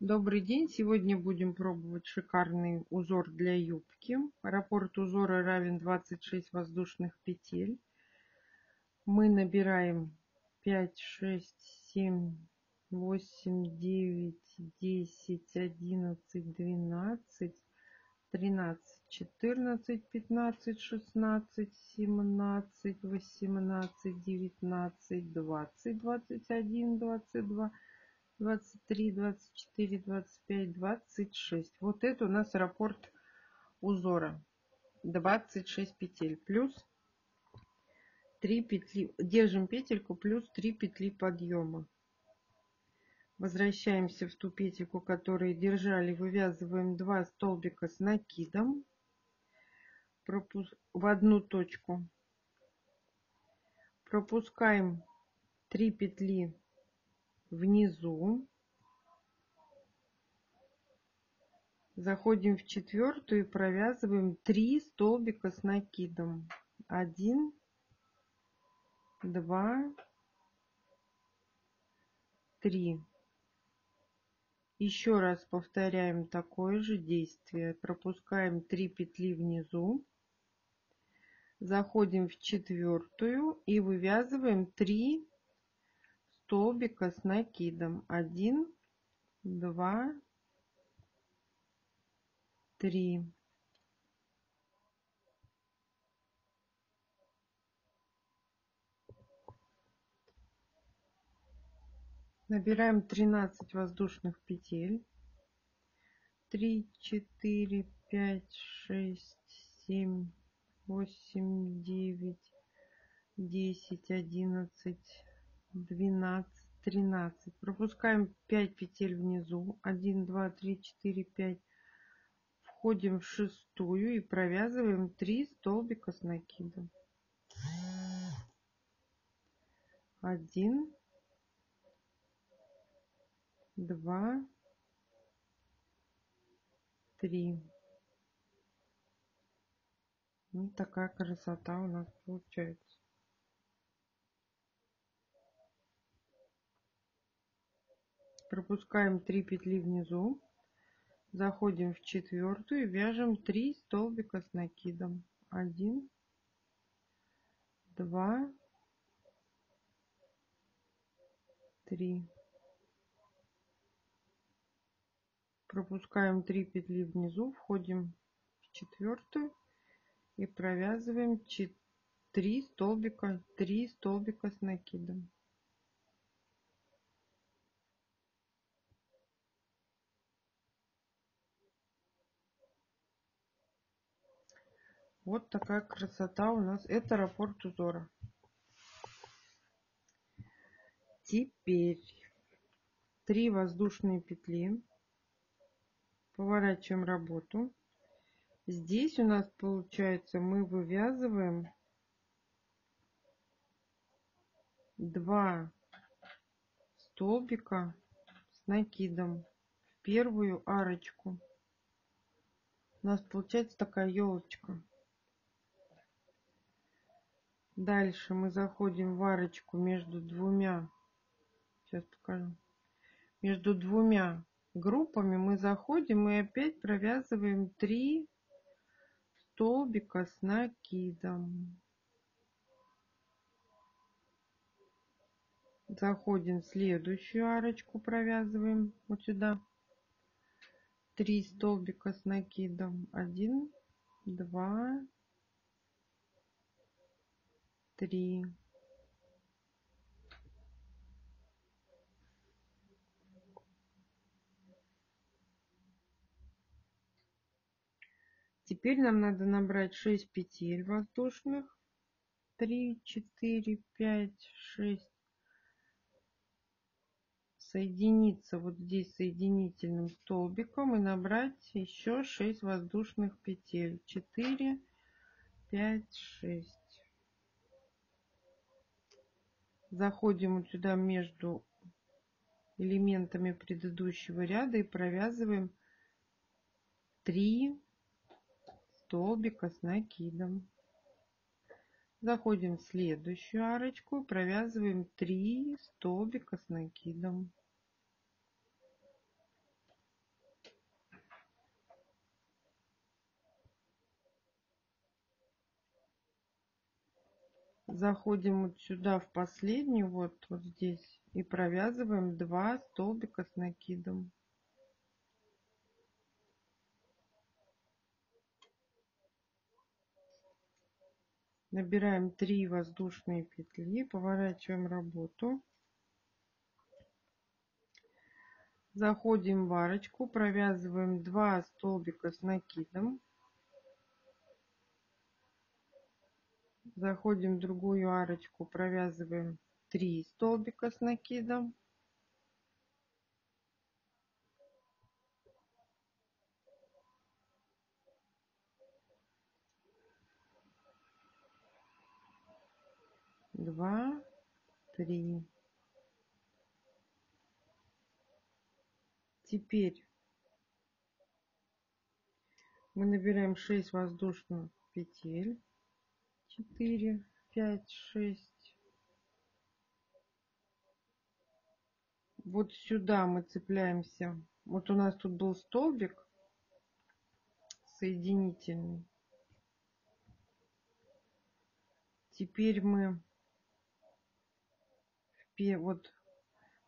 Добрый день! Сегодня будем пробовать шикарный узор для юбки. Раппорт узора равен 26 воздушных петель. Мы набираем 5, 6, 7, 8, 9, 10, 11, 12, 13, 14, 15, 16, 17, 18, 19, 20, 21, 22. 23, 24, 25, 26. Вот это у нас раппорт узора. 26 петель плюс 3 петли. Держим петельку плюс 3 петли подъема. Возвращаемся в ту петельку, которую держали. Вывязываем 2 столбика с накидом в одну точку. Пропускаем 3 петли внизу, заходим в четвертую и провязываем 3 столбика с накидом. 1, 2, 3. Еще раз повторяем такое же действие. Пропускаем 3 петли внизу, заходим в четвертую и вывязываем 3 столбика с накидом. 1, 2, 3. Набираем 13 воздушных петель. 3, 4, 5, 6, 7, 8, 9, 10, 11. 12, 13. Пропускаем 5 петель внизу. 1, 2, 3, 4, 5. Входим в шестую и провязываем 3 столбика с накидом. 1, 2, 3. Вот такая красота у нас получается. Пропускаем 3 петли внизу, заходим в четвертую и вяжем 3 столбика с накидом. 1, 2, 3. Пропускаем 3 петли внизу, входим в четвертую и провязываем 3 столбика с накидом. Вот такая красота у нас. Это раппорт узора. Теперь 3 воздушные петли. Поворачиваем работу. Здесь у нас получается мы вывязываем 2 столбика с накидом в первую арочку. У нас получается такая елочка. Дальше мы заходим в арочку между двумя, сейчас покажу, между двумя группами мы заходим и опять провязываем 3 столбика с накидом. Заходим в следующую арочку, провязываем вот сюда 3 столбика с накидом. 1, 2, 3. Теперь нам надо набрать 6 петель воздушных. 3, 4, 5, 6. Соединиться вот здесь соединительным столбиком и набрать еще 6 воздушных петель. 4, 5, 6. Заходим вот сюда между элементами предыдущего ряда и провязываем 3 столбика с накидом. Заходим в следующую арочку, провязываем 3 столбика с накидом. Заходим вот сюда в последний, вот здесь, и провязываем 2 столбика с накидом. Набираем 3 воздушные петли, поворачиваем работу. Заходим в арочку, провязываем 2 столбика с накидом. Заходим в другую арочку, провязываем 3 столбика с накидом. Два, три. Теперь мы набираем 6 воздушных петель. 4, 5, 6. Вот сюда мы цепляемся. Вот у нас тут был столбик соединительный. Теперь мы вот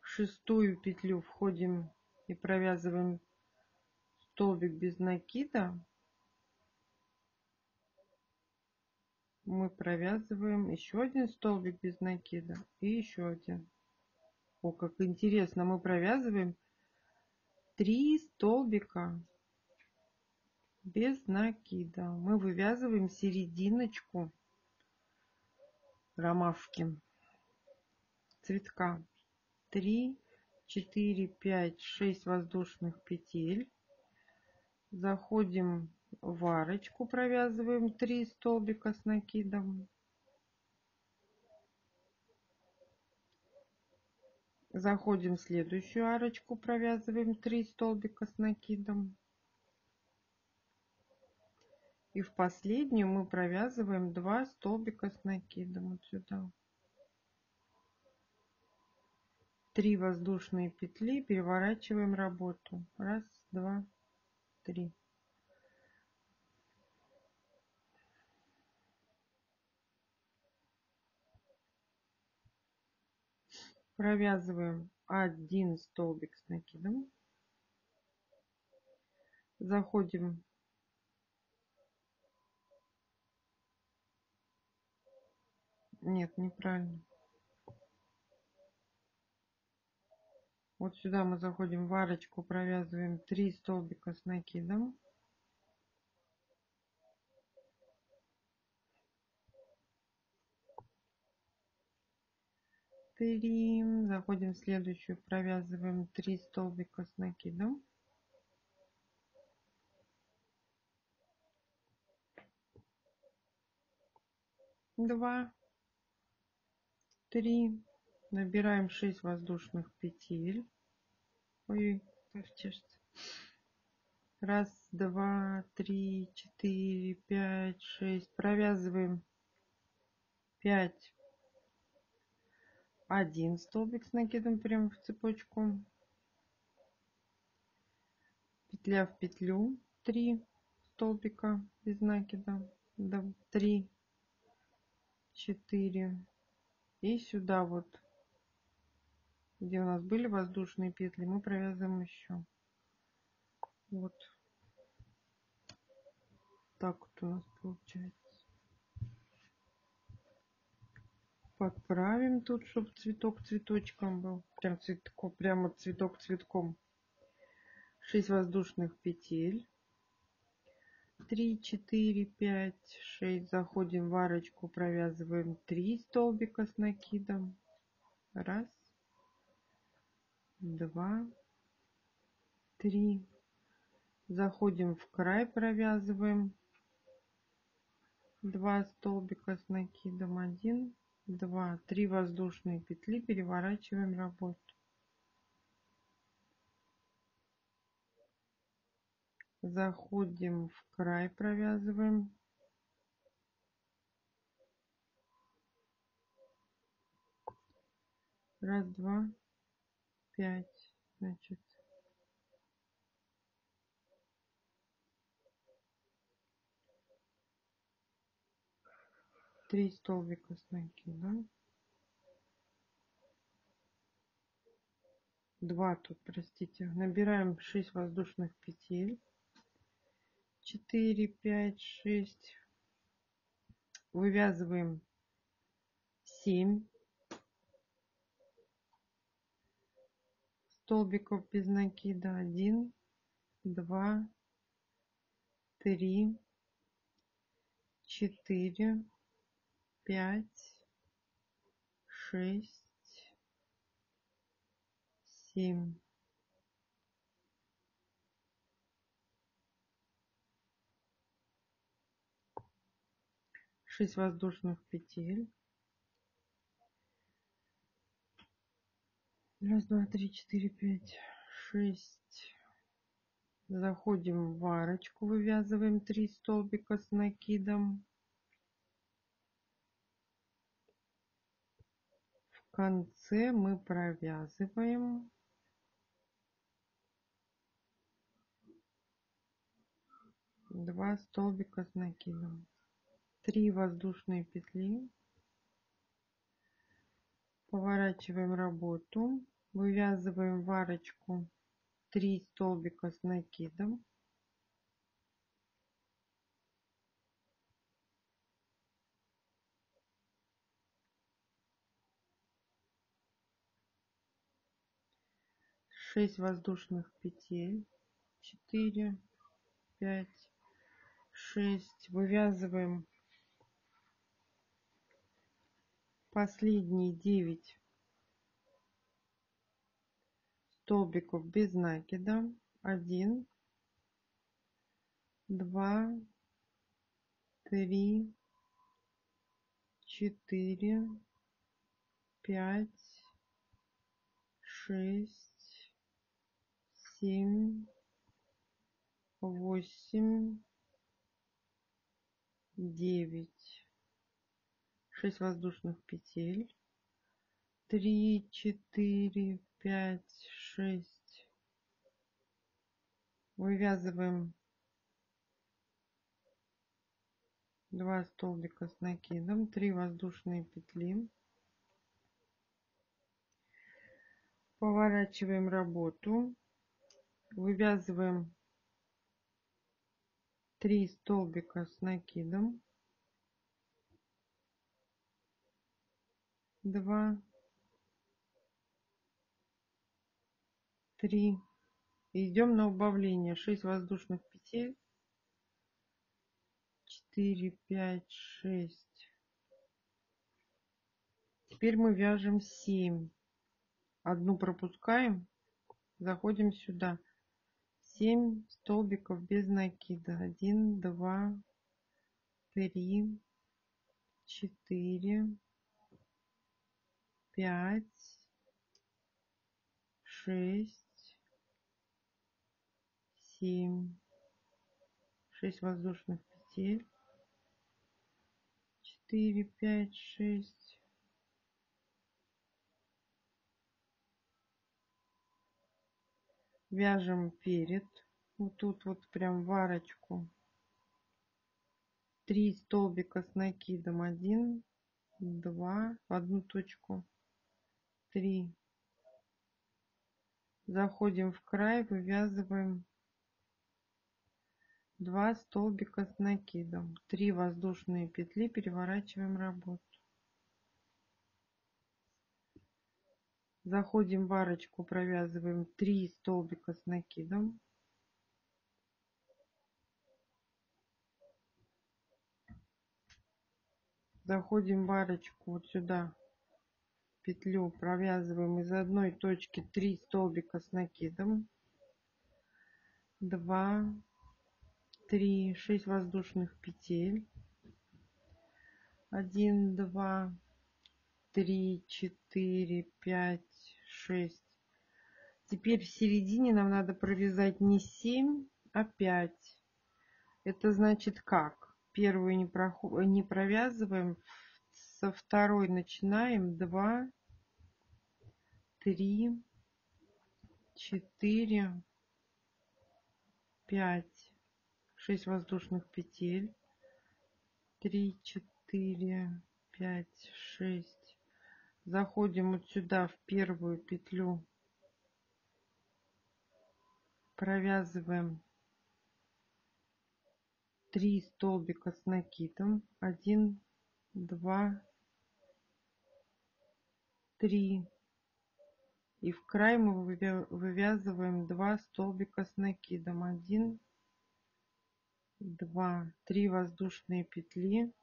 в 6-ю петлю входим и провязываем столбик без накида. Мы провязываем еще один столбик без накида и еще один. О, как интересно, мы провязываем 3 столбика без накида. Мы вывязываем серединочку ромашки цветка. 3, 4, 5, 6 воздушных петель. Заходим в арочку, провязываем 3 столбика с накидом. Заходим в следующую арочку, провязываем 3 столбика с накидом. И в последнюю мы провязываем 2 столбика с накидом. Вот сюда. 3 воздушные петли, переворачиваем работу. 1, 2, 3. Провязываем 1 столбик с накидом. Заходим вот сюда мы заходим в арочку, провязываем 3 столбика с накидом. Заходим в следующую, провязываем 3 столбика с накидом. Два, три. Набираем 6 воздушных петель. 1, 2, 3, 4, 5, 6. Провязываем 5. 1 столбик с накидом прямо в цепочку. Петля в петлю. 3 столбика без накида. 3, 4. И сюда вот, где у нас были воздушные петли, мы провязываем еще. Вот так вот у нас получается. Подправим тут, чтобы цветок цветочком был. Прямо цветок цветком. 6 воздушных петель. 3, 4, 5, 6. Заходим в арочку, провязываем 3 столбика с накидом. 1, 2, 3. Заходим в край, провязываем 2 столбика с накидом. 1, 2, 3 воздушные петли, переворачиваем работу. Заходим в край, провязываем 1, 2, 5, значит 5, 3 столбика с накидом, 2 тут, простите, набираем 6 воздушных петель, 4, 5, 6, вывязываем 7 столбиков без накида, 1, 2, 3, 4, 5, 6, 7, 6 воздушных петель, 1, 2, 3, 4, 5, 6, заходим в арочку, вывязываем 3 столбика с накидом, в конце мы провязываем 2 столбика с накидом, 3 воздушные петли, поворачиваем работу, вывязываем в арочку 3 столбика с накидом, шесть воздушных петель, 4, 5, 6, вывязываем последние 9 столбиков без накида, 1, 2, 3, 4, 5, 6, 7, 8, 9, 6 воздушных петель, 3, 4, 5, 6, вывязываем 2 столбика с накидом, 3 воздушные петли, поворачиваем работу, вывязываем 3 столбика с накидом, 2, 3, идем на убавление, 6 воздушных петель, 4, 5, 6, теперь мы вяжем 7, одну пропускаем, заходим сюда, 7 столбиков без накида, 1, 2, 3, 4, 5, 6, 7, 6 воздушных петель, 4, 5, 6, вяжем перед, вот тут вот прям в арочку, 3 столбика с накидом, 1, 2, в одну точку, 3, заходим в край, вывязываем 2 столбика с накидом, 3 воздушные петли, переворачиваем работу, заходим в арочку, провязываем 3 столбика с накидом, заходим в арочку вот сюда, петлю провязываем из одной точки 3 столбика с накидом, 2, 3, 6 воздушных петель, 1, 2, 3, 4, 5, 6. Теперь в середине нам надо провязать не 7, а 5. Это значит как? Первую не провязываем, со второй начинаем, 2, 3, 4, 5, 6 воздушных петель, 3, 4, 5, 6. Заходим вот сюда в первую петлю. Провязываем 3 столбика с накидом. 1, 2, 3. И в край мы вывязываем 2 столбика с накидом. 1, 2, 3 воздушные петли.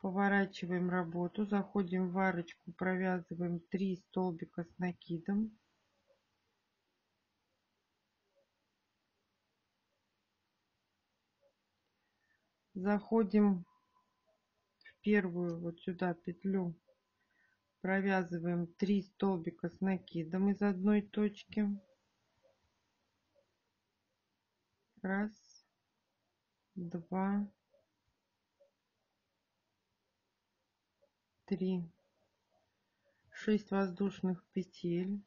Поворачиваем работу, заходим в арочку, провязываем 3 столбика с накидом. Заходим в первую вот сюда петлю, провязываем 3 столбика с накидом из одной точки. Раз, два, 3, 6 воздушных петель,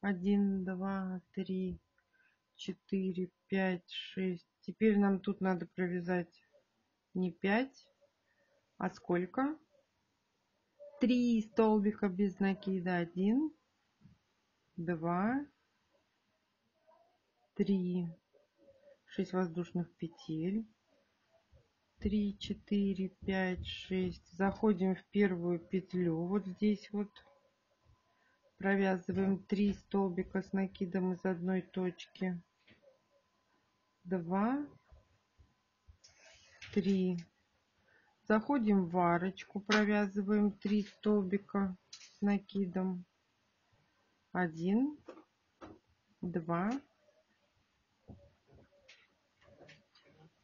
1, 2, 3, 4, 5, 6. Теперь нам тут надо провязать не 5, а сколько? 3 столбика без накида. 1, 2, 3, 6 воздушных петель. 3, 4, 5, 6. Заходим в первую петлю. Вот здесь вот провязываем 3 столбика с накидом из одной точки. 2, 3. Заходим в арочку. Провязываем 3 столбика с накидом. 1, 2,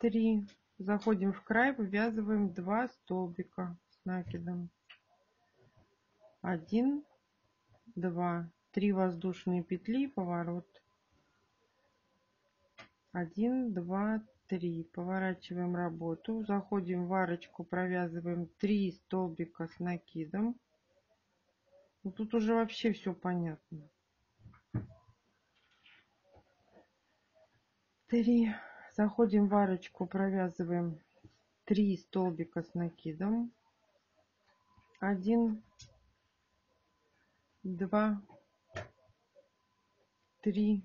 3. Заходим в край, вывязываем 2 столбика с накидом. 1, 2, 3 воздушные петли, поворот. 1, 2, 3. Поворачиваем работу. Заходим в арочку, провязываем 3 столбика с накидом. Ну, тут уже вообще все понятно. 3. Заходим в арочку, провязываем 3 столбика с накидом. 1, 2, 3.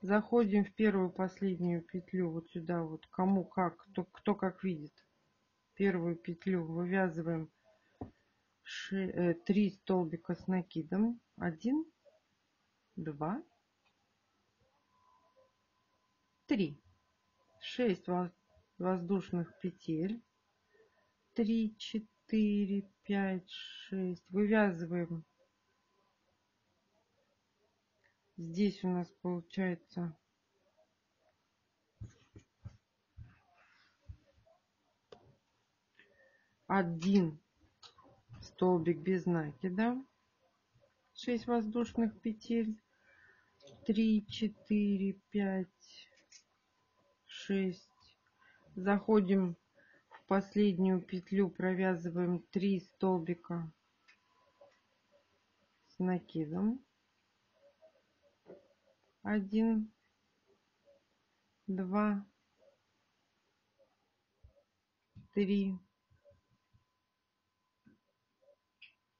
Заходим в первую последнюю петлю, вот сюда вот, кому как, кто как видит. Первую петлю вывязываем 3 столбика с накидом. 1, 2, 3. 6 воздушных петель. 3, 4, 5, 6. Вывязываем. Здесь у нас получается 1 столбик без накида. 6 воздушных петель. 3, 4, 5. 6. Заходим в последнюю петлю, провязываем 3 столбика с накидом. 1, 2, 3.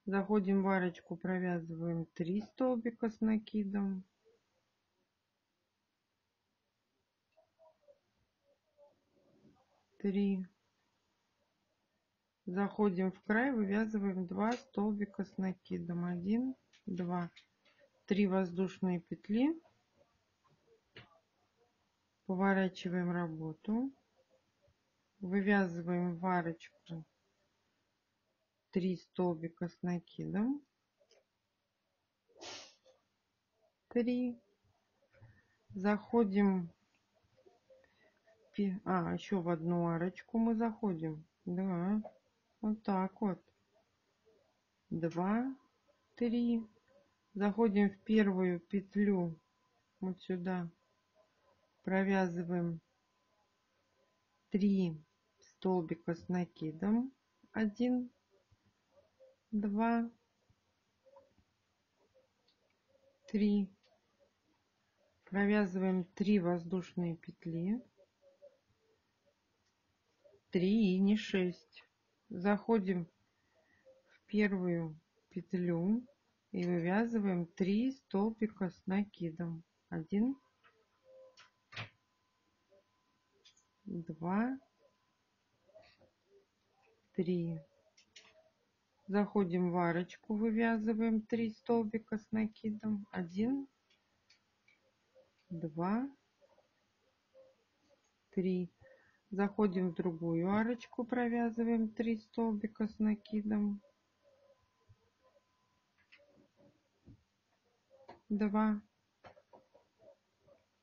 Заходим в арочку, провязываем 3 столбика с накидом. 3. Заходим в край, вывязываем 2 столбика с накидом. 1, 2, 3 воздушные петли. Поворачиваем работу. Вывязываем в арочку 3 столбика с накидом. 3. Заходим. Еще в одну арочку мы заходим. Да. Вот так вот. 2, 3. Заходим в первую петлю. Вот сюда. Провязываем 3 столбика с накидом. 1, 2, 3. Провязываем 3 воздушные петли. 3 и не 6. Заходим в первую петлю и вывязываем 3 столбика с накидом. 1, 2, 3. Заходим в арочку, вывязываем 3 столбика с накидом. 1, 2, 3. Заходим в другую арочку, провязываем 3 столбика с накидом. 2,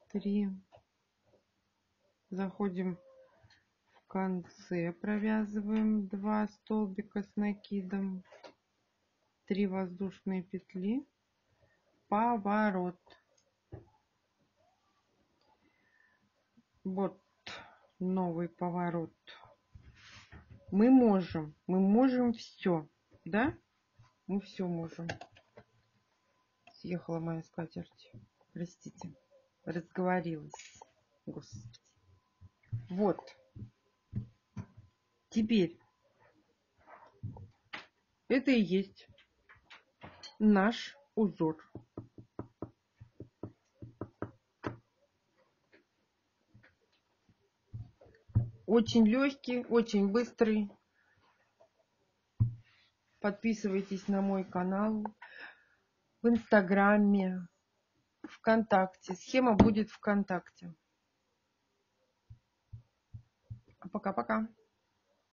3. Заходим в конце, провязываем 2 столбика с накидом, 3 воздушные петли, поворот. Вот новый поворот. Мы можем все, да? Мы все можем. Съехала моя скатерть. Простите. Разговорилась. Господи. Вот. Теперь это и есть наш узор. Очень легкий, очень быстрый. Подписывайтесь на мой канал в Инстаграме, ВКонтакте. Схема будет ВКонтакте. Пока-пока.